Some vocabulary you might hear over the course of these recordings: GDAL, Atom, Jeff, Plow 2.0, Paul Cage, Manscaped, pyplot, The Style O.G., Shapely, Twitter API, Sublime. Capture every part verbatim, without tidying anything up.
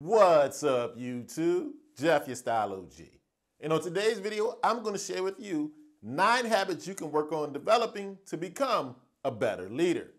What's up, YouTube? Jeff, your Style O G. And on today's video, I'm gonna share with you nine habits you can work on developing to become a better leader.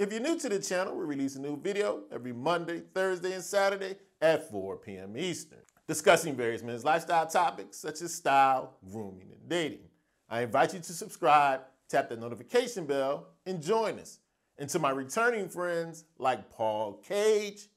If you're new to the channel, we release a new video every Monday, Thursday, and Saturday at four P M Eastern, discussing various men's lifestyle topics such as style, grooming, and dating. I invite you to subscribe, tap that notification bell, and join us. And to my returning friends like Paul Cage,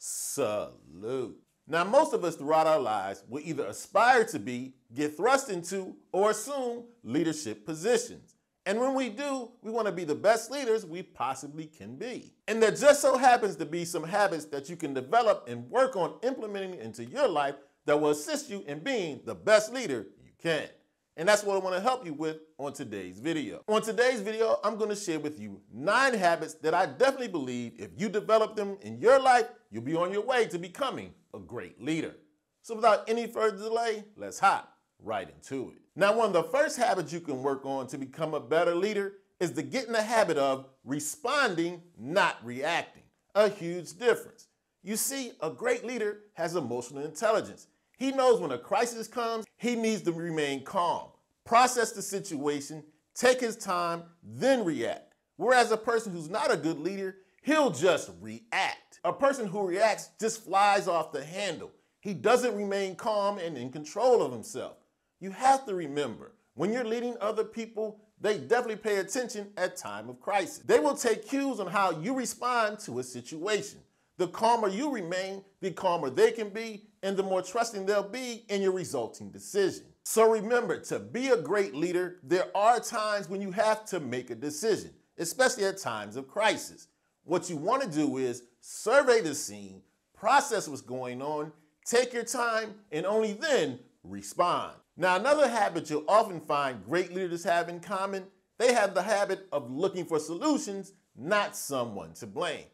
salute. Now, most of us throughout our lives will either aspire to be, get thrust into, or assume leadership positions. And when we do, we want to be the best leaders we possibly can be. And there just so happens to be some habits that you can develop and work on implementing into your life that will assist you in being the best leader you can. And that's what I want to help you with on today's video. On today's video, I'm going to share with you nine habits that I definitely believe if you develop them in your life, you'll be on your way to becoming a great leader. So without any further delay, let's hop right into it. Now, one of the first habits you can work on to become a better leader is to get in the habit of responding, not reacting. A huge difference. You see, a great leader has emotional intelligence. He knows when a crisis comes, he needs to remain calm, process the situation, take his time, then react. Whereas a person who's not a good leader, he'll just react. A person who reacts just flies off the handle. He doesn't remain calm and in control of himself. You have to remember, when you're leading other people, they definitely pay attention at time of crisis. They will take cues on how you respond to a situation. The calmer you remain, the calmer they can be, and the more trusting they'll be in your resulting decision. So remember, to be a great leader, there are times when you have to make a decision, especially at times of crisis. What you want to do is survey the scene, process what's going on, take your time, and only then respond. Now, another habit you'll often find great leaders have in common, they have the habit of looking for solutions, not someone to blame.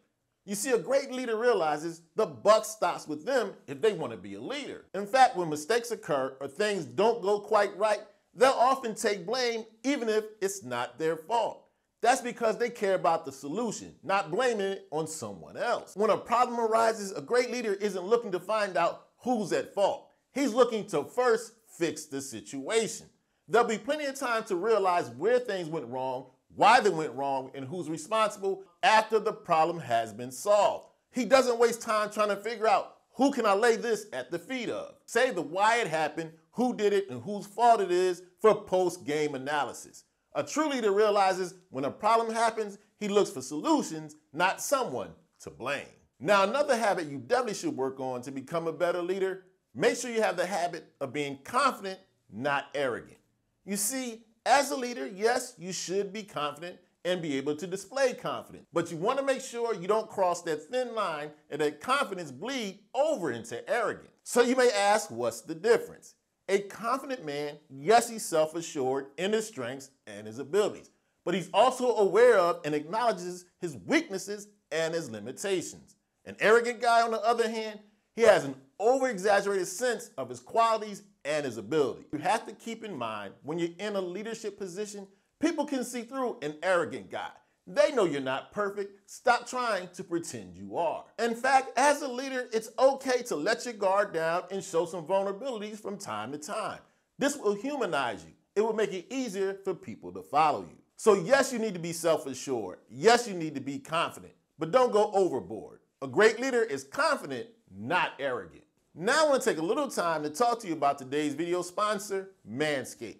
You see, a great leader realizes the buck stops with them if they want to be a leader. In fact, when mistakes occur or things don't go quite right, they'll often take blame even if it's not their fault. That's because they care about the solution, not blaming it on someone else. When a problem arises, a great leader isn't looking to find out who's at fault. He's looking to first fix the situation. There'll be plenty of time to realize where things went wrong, why they went wrong, and who's responsible after the problem has been solved. He doesn't waste time trying to figure out who can I lay this at the feet of. Save the why it happened, who did it, and whose fault it is for post-game analysis. A true leader realizes when a problem happens, he looks for solutions, not someone to blame. Now, another habit you definitely should work on to become a better leader, make sure you have the habit of being confident, not arrogant. You see, as a leader, yes, you should be confident and be able to display confidence, but you want to make sure you don't cross that thin line and that confidence bleed over into arrogance. So you may ask, what's the difference? A confident man, yes, he's self-assured in his strengths and his abilities, but he's also aware of and acknowledges his weaknesses and his limitations. An arrogant guy, on the other hand, he has an over-exaggerated sense of his qualities and his ability. You have to keep in mind, when you're in a leadership position, people can see through an arrogant guy. They know you're not perfect. Stop trying to pretend you are. In fact, as a leader, it's okay to let your guard down and show some vulnerabilities from time to time. This will humanize you. It will make it easier for people to follow you. So yes, you need to be self-assured. Yes, you need to be confident, but don't go overboard. A great leader is confident, not arrogant. Now I want to take a little time to talk to you about today's video sponsor, Manscaped.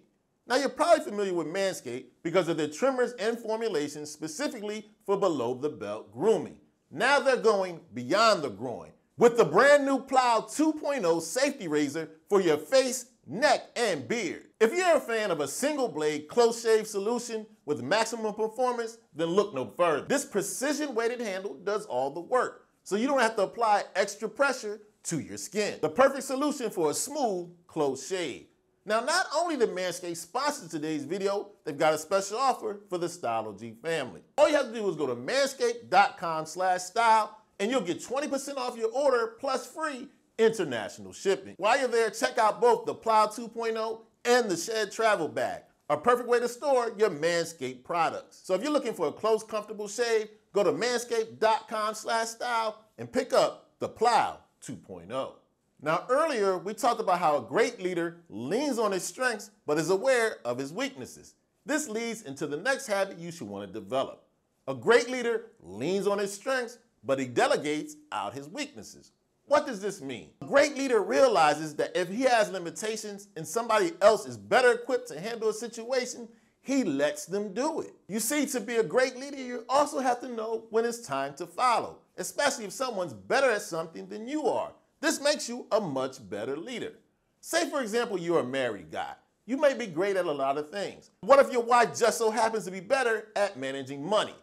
Now, you're probably familiar with Manscaped because of their trimmers and formulations specifically for below the belt grooming. Now they're going beyond the groin with the brand new Plow two point oh safety razor for your face, neck, and beard. If you're a fan of a single blade close shave solution with maximum performance, then look no further. This precision weighted handle does all the work, so you don't have to apply extra pressure to your skin. The perfect solution for a smooth, close shave. Now, not only did Manscaped sponsor today's video, they've got a special offer for the Style O G family. All you have to do is go to manscaped.com slash style and you'll get twenty percent off your order plus free international shipping. While you're there, check out both the Plow two point oh and the Shed Travel Bag, a perfect way to store your Manscaped products. So if you're looking for a close, comfortable shave, go to manscaped.com slash style and pick up the Plow two point oh. Now earlier, we talked about how a great leader leans on his strengths but is aware of his weaknesses. This leads into the next habit you should want to develop. A great leader leans on his strengths, but he delegates out his weaknesses. What does this mean? A great leader realizes that if he has limitations and somebody else is better equipped to handle a situation, he lets them do it. You see, to be a great leader, you also have to know when it's time to follow, especially if someone's better at something than you are. This makes you a much better leader. Say, for example, you're a married guy. You may be great at a lot of things. What if your wife just so happens to be better at managing money?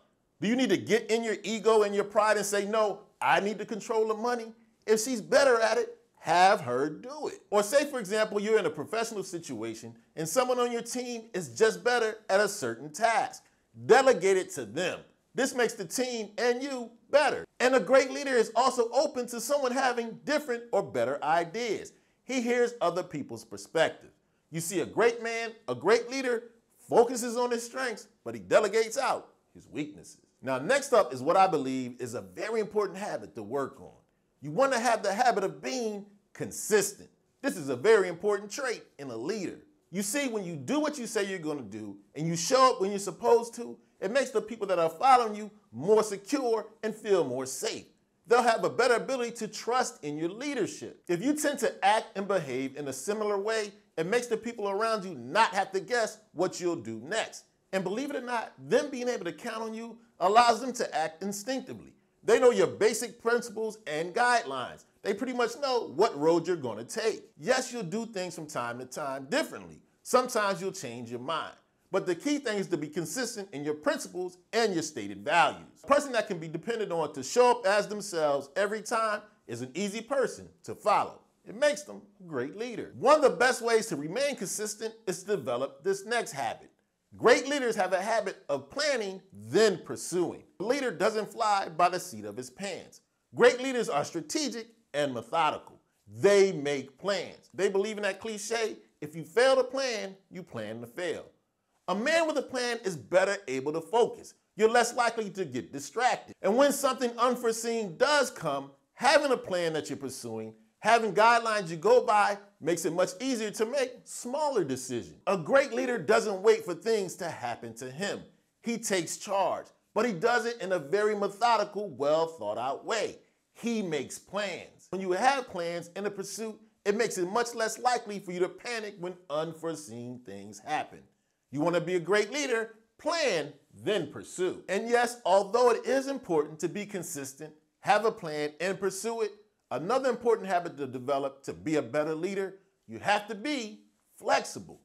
Do you need to get in your ego and your pride and say, no, I need to control the money? If she's better at it, have her do it. Or say, for example, you're in a professional situation and someone on your team is just better at a certain task. Delegate it to them. This makes the team and you better. And a great leader is also open to someone having different or better ideas. He hears other people's perspective. You see, a great man, a great leader, focuses on his strengths, but he delegates out his weaknesses. Now, next up is what I believe is a very important habit to work on. You want to have the habit of being consistent. This is a very important trait in a leader. You see, when you do what you say you're going to do and you show up when you're supposed to, it makes the people that are following you more secure and feel more safe. They'll have a better ability to trust in your leadership. If you tend to act and behave in a similar way, it makes the people around you not have to guess what you'll do next. And believe it or not, them being able to count on you allows them to act instinctively. They know your basic principles and guidelines. They pretty much know what road you're going to take. Yes, you'll do things from time to time differently. Sometimes you'll change your mind. But the key thing is to be consistent in your principles and your stated values. A person that can be depended on to show up as themselves every time is an easy person to follow. It makes them a great leader. One of the best ways to remain consistent is to develop this next habit. Great leaders have a habit of planning, then pursuing. A leader doesn't fly by the seat of his pants. Great leaders are strategic and methodical. They make plans. They believe in that cliche, if you fail to plan, you plan to fail. A man with a plan is better able to focus. You're less likely to get distracted. And when something unforeseen does come, having a plan that you're pursuing, having guidelines you go by, makes it much easier to make smaller decisions. A great leader doesn't wait for things to happen to him. He takes charge, but he does it in a very methodical, well thought out way. He makes plans. When you have plans in a pursuit, it makes it much less likely for you to panic when unforeseen things happen. You want to be a great leader, plan, then pursue. And yes, although it is important to be consistent, have a plan and pursue it, another important habit to develop to be a better leader, you have to be flexible.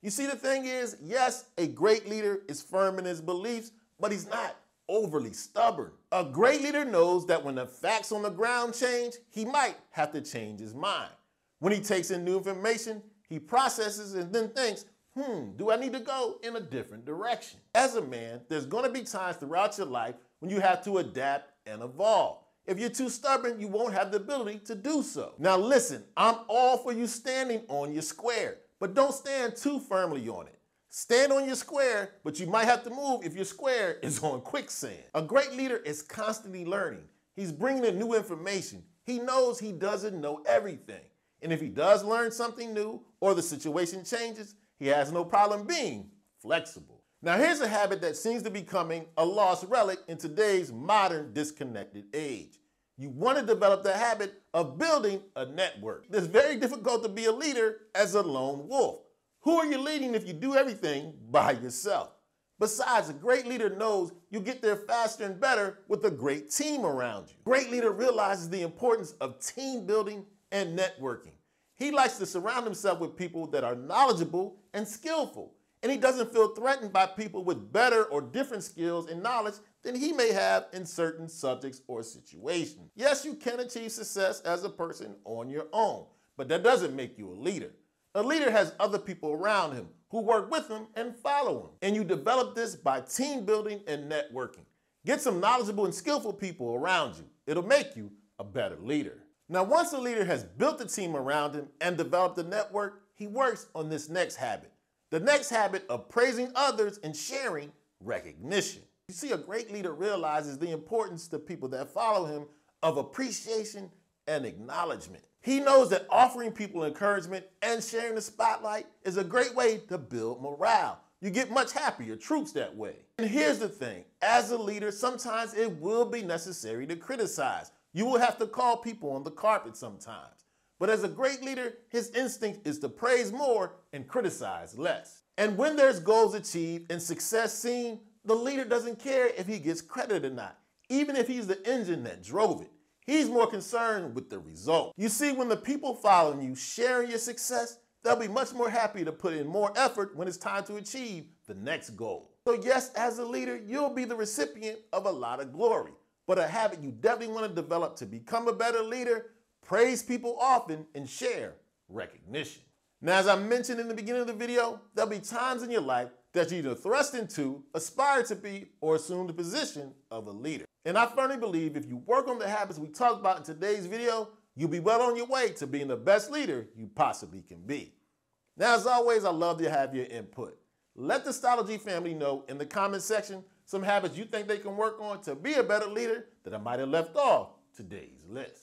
You see, the thing is, yes, a great leader is firm in his beliefs, but he's not overly stubborn. A great leader knows that when the facts on the ground change, he might have to change his mind. When he takes in new information, he processes and then thinks, Hmm, do I need to go in a different direction? As a man, there's going to be times throughout your life when you have to adapt and evolve. If you're too stubborn, you won't have the ability to do so. Now listen, I'm all for you standing on your square, but don't stand too firmly on it. Stand on your square, but you might have to move if your square is on quicksand. A great leader is constantly learning. He's bringing in new information. He knows he doesn't know everything. And if he does learn something new or the situation changes, he has no problem being flexible. Now here's a habit that seems to be becoming a lost relic in today's modern disconnected age. You want to develop the habit of building a network. It's very difficult to be a leader as a lone wolf. Who are you leading if you do everything by yourself? Besides, a great leader knows you get there faster and better with a great team around you. A great leader realizes the importance of team building and networking. He likes to surround himself with people that are knowledgeable and skillful, and he doesn't feel threatened by people with better or different skills and knowledge than he may have in certain subjects or situations. Yes, you can achieve success as a person on your own, but that doesn't make you a leader. A leader has other people around him who work with him and follow him, and you develop this by team building and networking. Get some knowledgeable and skillful people around you. It'll make you a better leader. Now, once a leader has built a team around him and developed a network, he works on this next habit. The next habit of praising others and sharing recognition. You see, a great leader realizes the importance to people that follow him of appreciation and acknowledgement. He knows that offering people encouragement and sharing the spotlight is a great way to build morale. You get much happier troops that way. And here's the thing, as a leader, sometimes it will be necessary to criticize. You will have to call people on the carpet sometimes. But as a great leader, his instinct is to praise more and criticize less. And when there's goals achieved and success seen, the leader doesn't care if he gets credit or not, even if he's the engine that drove it. He's more concerned with the result. You see, when the people following you sharing your success, they'll be much more happy to put in more effort when it's time to achieve the next goal. So yes, as a leader, you'll be the recipient of a lot of glory, but a habit you definitely want to develop to become a better leader: praise people often and share recognition. Now, as I mentioned in the beginning of the video, there'll be times in your life that you're either thrust into, aspire to be, or assume the position of a leader. And I firmly believe if you work on the habits we talked about in today's video, you'll be well on your way to being the best leader you possibly can be. Now, as always, I love to have your input. Let the Style O G family know in the comment section some habits you think they can work on to be a better leader that I might have left off today's list.